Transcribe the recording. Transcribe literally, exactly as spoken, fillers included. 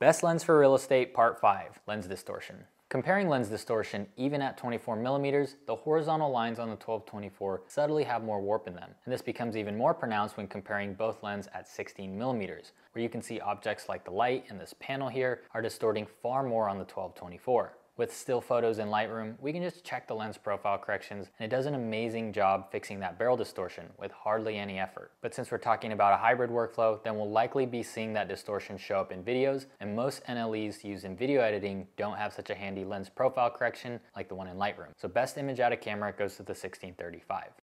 Best lens for real estate, part five, lens distortion. Comparing lens distortion, even at twenty-four millimeters, the horizontal lines on the twelve twenty-four subtly have more warp in them, and this becomes even more pronounced when comparing both lenses at sixteen millimeters, where you can see objects like the light in this panel here are distorting far more on the twelve twenty-four. With still photos in Lightroom, we can just check the lens profile corrections and it does an amazing job fixing that barrel distortion with hardly any effort. But since we're talking about a hybrid workflow, then we'll likely be seeing that distortion show up in videos, and most N L Es used in video editing don't have such a handy lens profile correction like the one in Lightroom. So best image out of camera goes to the sixteen thirty-five.